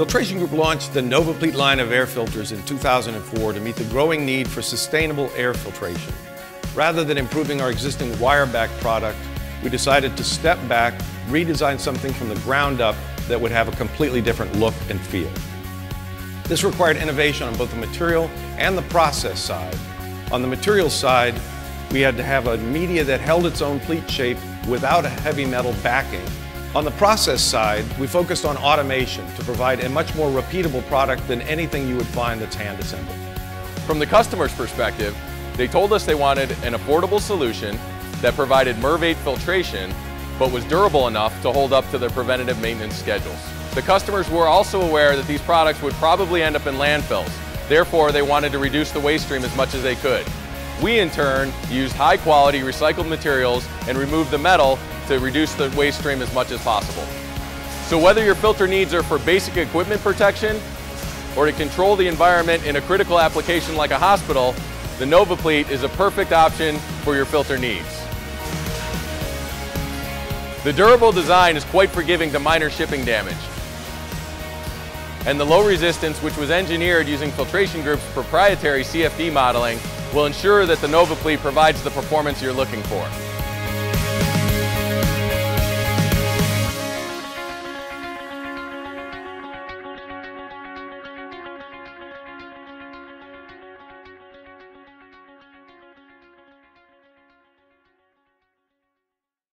Filtration Group launched the NovaPleat line of air filters in 2004 to meet the growing need for sustainable air filtration. Rather than improving our existing wire-back product, we decided to step back, redesign something from the ground up that would have a completely different look and feel. This required innovation on both the material and the process side. On the material side, we had to have a media that held its own pleat shape without a heavy metal backing. On the process side, we focused on automation to provide a much more repeatable product than anything you would find that's hand assembled. From the customer's perspective, they told us they wanted an affordable solution that provided MERV 8 filtration, but was durable enough to hold up to their preventative maintenance schedules. The customers were also aware that these products would probably end up in landfills. Therefore, they wanted to reduce the waste stream as much as they could. We, in turn, used high-quality recycled materials and removed the metal to reduce the waste stream as much as possible. So whether your filter needs are for basic equipment protection or to control the environment in a critical application like a hospital, the NovaPleat is a perfect option for your filter needs. The durable design is quite forgiving to minor shipping damage. And the low resistance, which was engineered using Filtration Group's proprietary CFD modeling, will ensure that the NovaPleat provides the performance you're looking for.